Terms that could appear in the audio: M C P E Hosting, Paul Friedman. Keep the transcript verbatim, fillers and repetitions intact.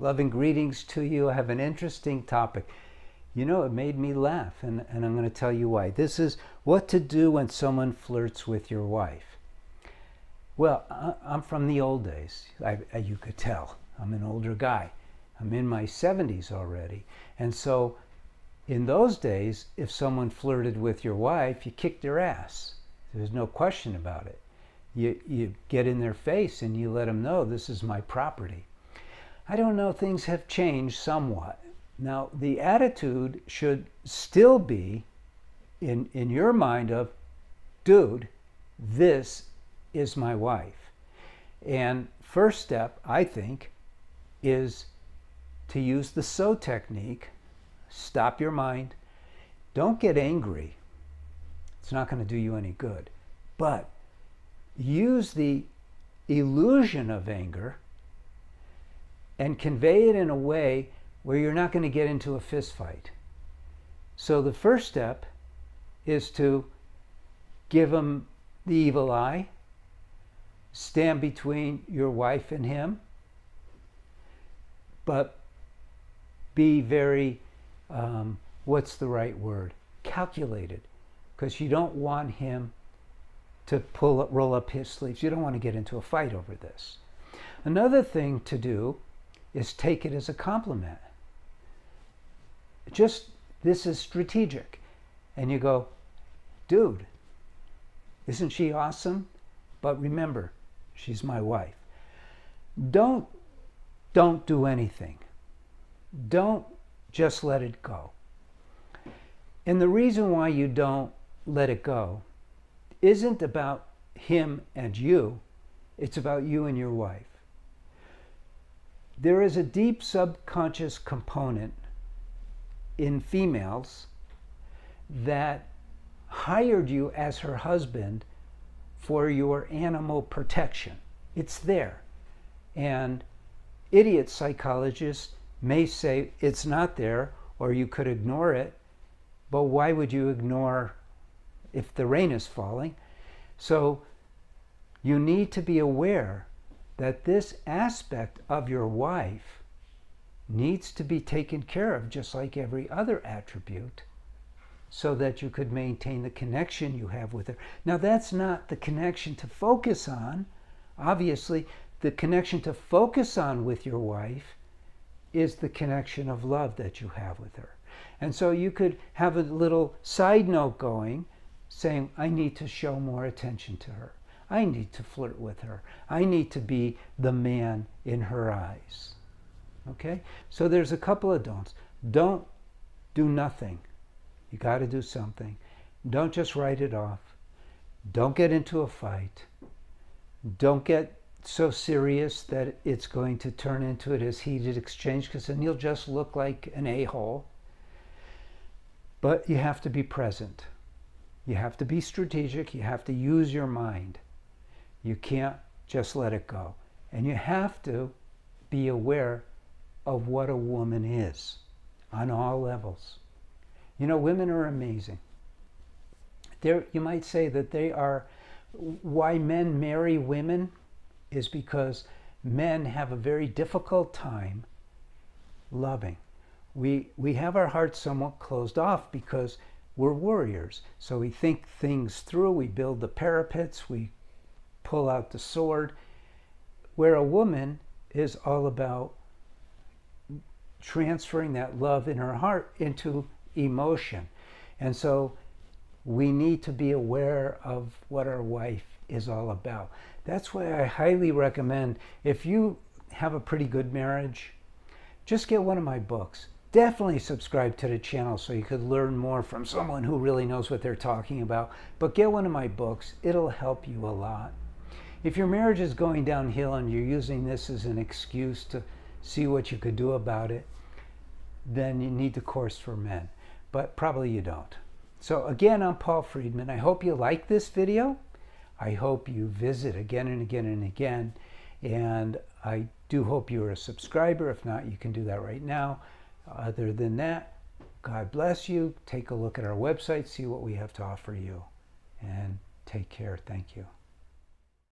Loving greetings to you. I have an interesting topic. You know, it made me laugh, and, and I'm going to tell you why. This is what to do when someone flirts with your wife. Well, I, I'm from the old days. I, I, you could tell. I'm an older guy. I'm in my seventies already. And so in those days, if someone flirted with your wife, you kicked their ass. There's no question about it. You, you get in their face and you let them know, this is my property. I don't know, things have changed somewhat. Now, the attitude should still be in, in your mind of, dude, this is my wife. And first step, I think, is to use the so technique. Stop your mind. Don't get angry. It's not going to do you any good. But use the illusion of anger and convey it in a way where you're not going to get into a fist fight. So the first step is to give him the evil eye, stand between your wife and him, but be very, um, what's the right word? Calculated, because you don't want him to pull up, roll up his sleeves. You don't want to get into a fight over this. Another thing to do is take it as a compliment. Just, this is strategic. And you go, dude, isn't she awesome? But remember, she's my wife. Don't, don't do anything. Don't just let it go. And the reason why you don't let it go isn't about him and you. It's about you and your wife. There is a deep subconscious component in females that hired you as her husband for your animal protection. It's there. And idiot psychologists may say it's not there, or you could ignore it, but why would you ignore if the rain is falling? So you need to be aware that this aspect of your wife needs to be taken care of just like every other attribute, so that you could maintain the connection you have with her. Now, that's not the connection to focus on. Obviously, the connection to focus on with your wife is the connection of love that you have with her. And so you could have a little side note going, saying, I need to show more attention to her. I need to flirt with her. I need to be the man in her eyes. Okay? So there's a couple of don'ts. Don't do nothing. You got to do something. Don't just write it off. Don't get into a fight. Don't get so serious that it's going to turn into it as heated exchange, because then you'll just look like an a-hole. But you have to be present. You have to be strategic. You have to use your mind. You can't just let it go. And you have to be aware of what a woman is on all levels. You know, women are amazing. They're, you might say that they are, why men marry women is because men have a very difficult time loving. We, we have our hearts somewhat closed off because we're warriors. So we think things through, we build the parapets, we pull out the sword, where a woman is all about transferring that love in her heart into emotion. And so we need to be aware of what our wife is all about. That's why I highly recommend, if you have a pretty good marriage, just get one of my books. Definitely subscribe to the channel so you could learn more from someone who really knows what they're talking about. But get one of my books. It'll help you a lot. If your marriage is going downhill and you're using this as an excuse to see what you could do about it, then you need the Course for Men, but probably you don't. So again, I'm Paul Friedman. I hope you like this video. I hope you visit again and again and again. And I do hope you're a subscriber. If not, you can do that right now. Other than that, God bless you. Take a look at our website, see what we have to offer you. And take care. Thank you.